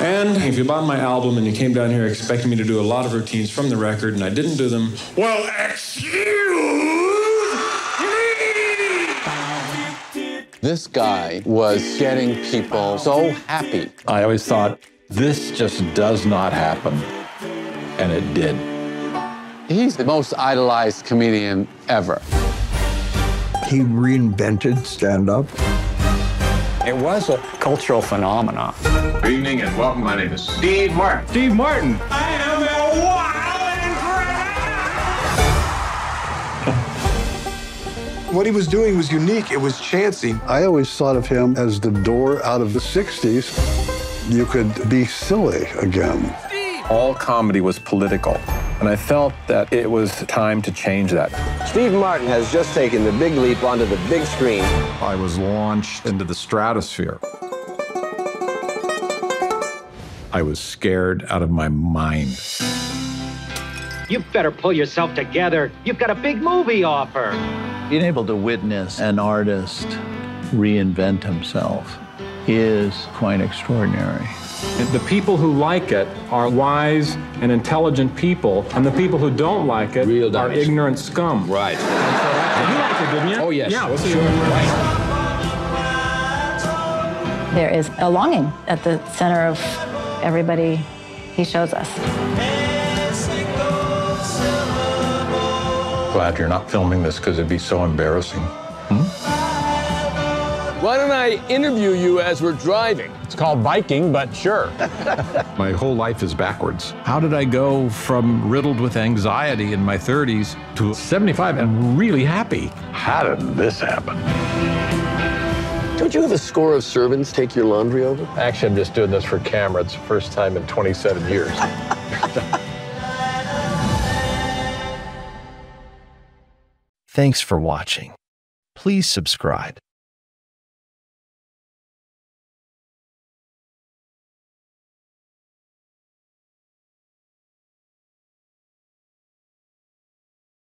And if you bought my album and you came down here expecting me to do a lot of routines from the record and I didn't do them, well, excuse me! This guy was getting people so happy. I always thought, this just does not happen. And it did. He's the most idolized comedian ever. He reinvented stand-up. It was a cultural phenomenon. Good evening and welcome. My name is Steve Martin. Steve Martin. I am a wild crowd. What he was doing was unique. It was chancy. I always thought of him as the door out of the 60s. You could be silly again. Steve. All comedy was political. And I felt that it was time to change that. Steve Martin has just taken the big leap onto the big screen. I was launched into the stratosphere. I was scared out of my mind. You better pull yourself together. You've got a big movie offer. Being able to witness an artist reinvent himself is quite extraordinary. The people who like it are wise and intelligent people, and the people who don't like it are ignorant scum. Right. You liked it, didn't you? Oh, yes. Yeah, sure. Right. There is a longing at the center of everybody he shows us. Glad you're not filming this because it'd be so embarrassing. Why don't I interview you as we're driving? It's called Viking, but sure. My whole life is backwards. How did I go from riddled with anxiety in my 30s to 75 and really happy? How did this happen? Don't you have a score of servants take your laundry over? Actually, I'm just doing this for camera. It's the first time in 27 years. Thanks for watching. Please subscribe.